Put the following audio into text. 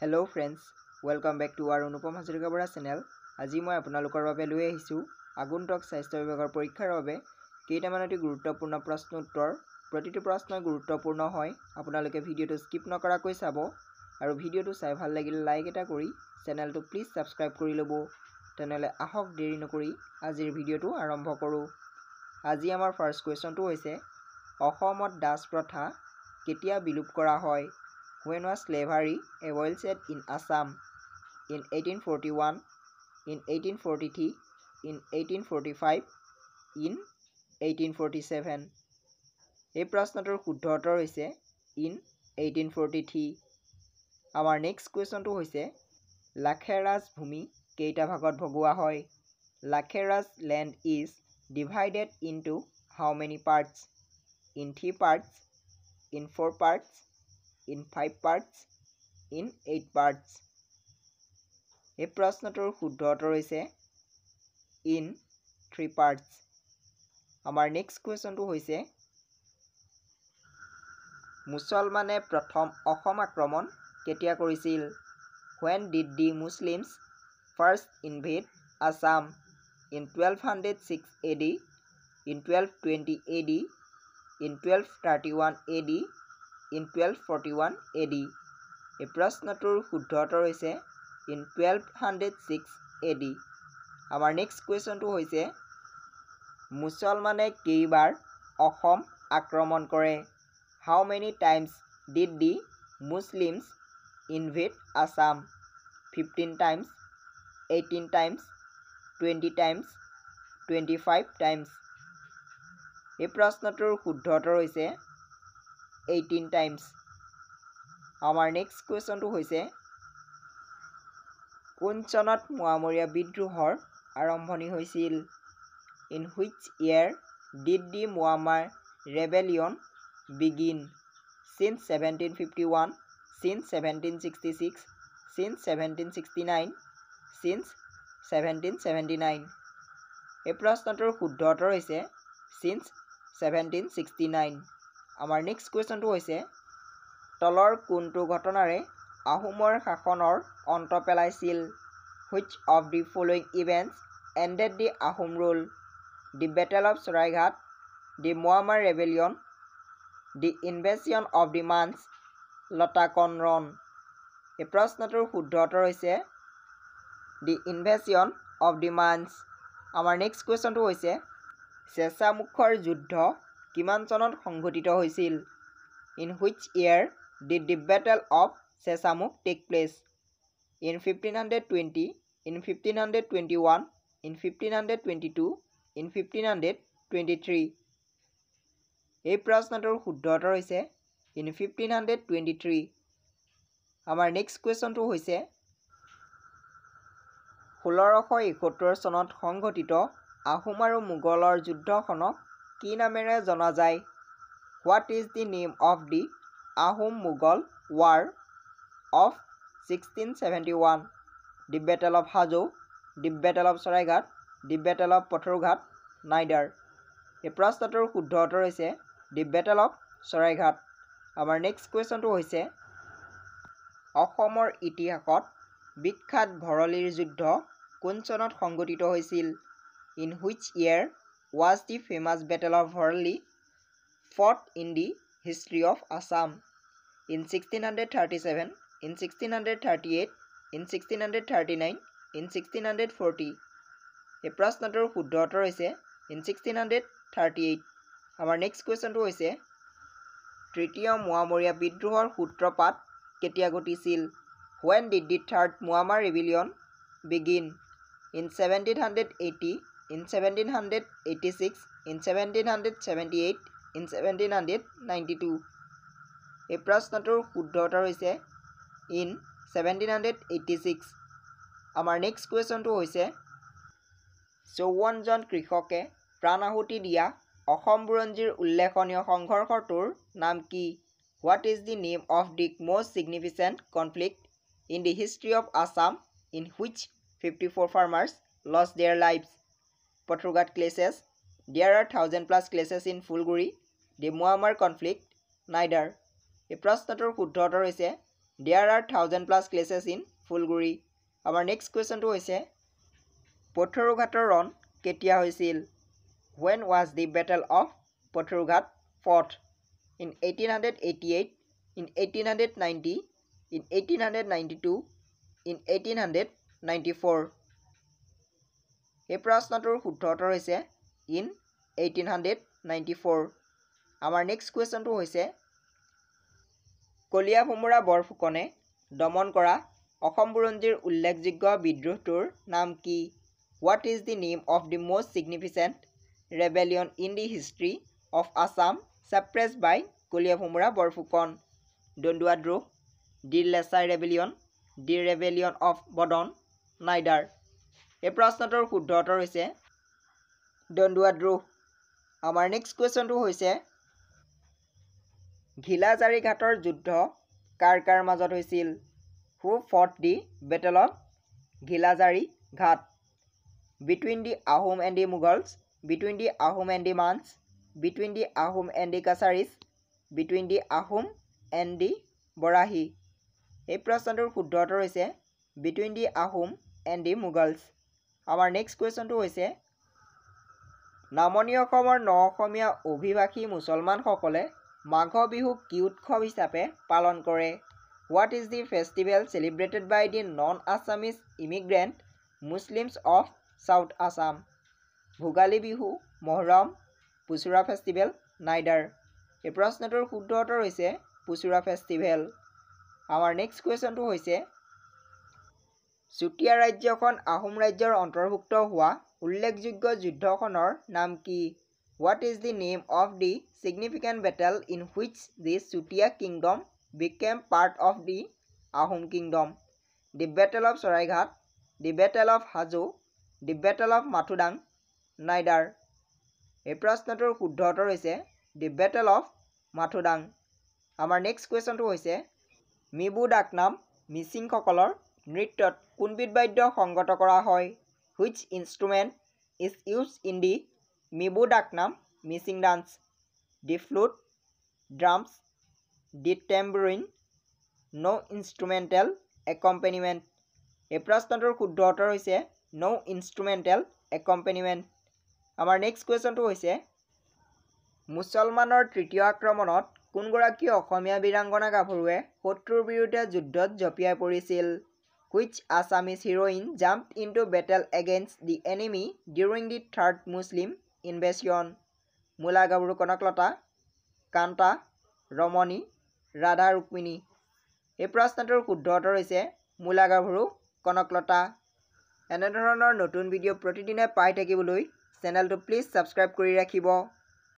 Hello friends, welcome back to our Anupam Hazarika Borah channel. Aji moi apunalokor babe lui ahisu aguntok sastyo bibhagor porikkhar babe keita manoti guruttopurna prashno uttor protito prashno guruttopurna hoy apunaloke video to skip nokara koi sabo aru video to sai bhal lagile like eta kori channel to please subscribe kori lobo tenale ahok deri nokori ajir video to arambho koru aji amar first question to hoise ohomot das protha ketia bilup kora hoy When was slavery abolished in Assam? In 1841, in 1843, in 1845, in 1847. A prashnator should daughter is in 1843. Our next question to Hose Lakhera's Bhumi Keita Bhagat Bhagua Hoy. Lakhera's land is divided into how many parts? In 3 parts, in 4 parts. In 5 parts, in 8 parts. A prashnator should is in 3 parts. Our next question to hoise Musalmane Prathom Ahom Akramon Ketia Korisil. When did the Muslims first invade Assam? In 1206 AD, in 1220 AD, in 1231 AD. In 1241 AD. A prashnator shuddhotor hoise in 1206 AD. Our next question to hoise Musalmane keibar Ahom akramon kore. How many times did the Muslims invade Assam? 15 times, 18 times, 20 times, 25 times. A prashnator shuddhotor hoise 18 times. Our next question to hoise Kunchanat Moamoria Bidruhor Arambhoni Hoisil. In which year did the Moamar rebellion begin? Since 1751, since 1766, since 1769, since 1779. A prashnator shuddhotor hoise since 1769. Our next question to hoise Tolor kuntu ghatonare Ahumor Hakonor onto pelaisil. Which of the following events ended the Ahom rule? The Battle of Saraighat, the Muammar Rebellion, the invasion of the Mans, Lotakonron. A prashnator shuddhotor hoise the invasion of the Mans. Our next question to hoise Sesamukhor Juddho Kiman sonot সংঘটিত হৈছিল. In which year did the battle of Sesamuk take place? In 1520, in 1521, in 1522, in 1523. এই প্ৰশ্নটোৰ শুদ্ধটো হৈছে in 1523. আমাৰ next questionটো হৈছে 1671 চনত সংঘটিত আহোম আৰু মোগলৰ যুদ্ধখনক কি নামেৰে জনা যায়? What is the name of the Ahom Mughal War of 1671? The Battle of Hajo, the Battle of Saraighat, the Battle of Pathurughat, neither. A prashnator shuddhotor hoise the Battle of Saraighat. Our next question to hoise Ahomor itihakot bikhat bhorolir juddho kun sonot songotito hoisil. In which year was the famous Battle of Bhorali fought in the history of Assam? In 1637, in 1638, in 1639, in 1640. A prashnator shuddhotor hoise in 1638. Our next question to hoise Tritiya Moamoria Bidruhor Hutrapat Ketia Ghotisil. When did the third Muammar rebellion begin? In 1780. In 1786, in 1778, in 1792. A prashnator shuddhotor hoise in 1786. Our next question to hoise Chowon jon krikhoke pranahuti dia Ahom buranjir ullekhoniyo songhorkhotor naam ki? What is the name of the most significant conflict in the history of Assam in which 54 farmers lost their lives? Pathurughat clashes. There are 1000+ clashes in Fulguri. The Muammar conflict, neither. A prashnator shuddhotor hoise There are 1000+ places in Fulguri. Our next question to is Pathurughator Ron Ketia Hoisil. When was the Battle of Pathurughat fought? In 1888, in 1890, in 1892, in 1894. A prashnator Hutotor is in 1894. Our next question to is Kaliabhomora Barphukane Domon Kora Akhom Burundir Ullakhjogyo Bidrohtor Nam Ki. What is the name of the most significant rebellion in the history of Assam suppressed by Kaliabhomora Barphukan? Dondua Droh, the Lesser Rebellion, the Rebellion of Bodon, neither. A prashnator Huddhotor is a Dondua Droh. Our next question to is a Gilazarighator Juddho Karkar Majot Hoisil. Who fought the Battle of Gilazarighat? Between the Ahom and the Mughals, between the Ahom and the Mans, between the Ahom and the Kasaris, between the Ahom and the Borahi. A prashnator Huddhotor is a between the Ahom and the Mughals. Our next question to is a Namoni Akhomor Noakhomia Obhibakhi Musalman Hokole Magho Bihu ki utsob hisabe palon kore. What is the festival celebrated by the non-Assamese immigrant Muslims of South Assam? Bhugali Bihu, Mohram, Pusura Festival, neither. A prashnator Huddho hotor hoise Pusura Festival. Our next question to hoise Chutia rajyakhon Ahom rajyor antorbhukto hua ullekhyogyo juddhokhonor naam ki? What is the name of the significant battle in which the Chutia kingdom became part of the Ahom kingdom? The Battle of Saraighat, the Battle of Hazo, the Battle of Mathudang, neither. A prashnator Huddhotor hoise the Battle of Mathudang. Our next question to hoise Mibu Daknam Missing Kokolor Nritot Kunbid Baidyo Honggoto Kora Hoy. Which instrument is used in the Mibu Daknam Missing Dance? The flute, drums, the tambourine, no instrumental accompaniment. A prashnator Huddhotor hoise no instrumental accompaniment. Our next question to hoise Musalmanor tritiya akramonot kungora ki Akhomia birangona gapurue hotrur biruddhe juddhot jopia porisil. Which Assamese heroine jumped into battle against the enemy during the third Muslim invasion? Mulagaburu Konaklata, Kanta, Romani, Radha Rukmini. A prashnator Huddhotor hoise Mulagaburu Konaklata. Another notun video protidine pai thakibului channel to please subscribe kori rakhibo.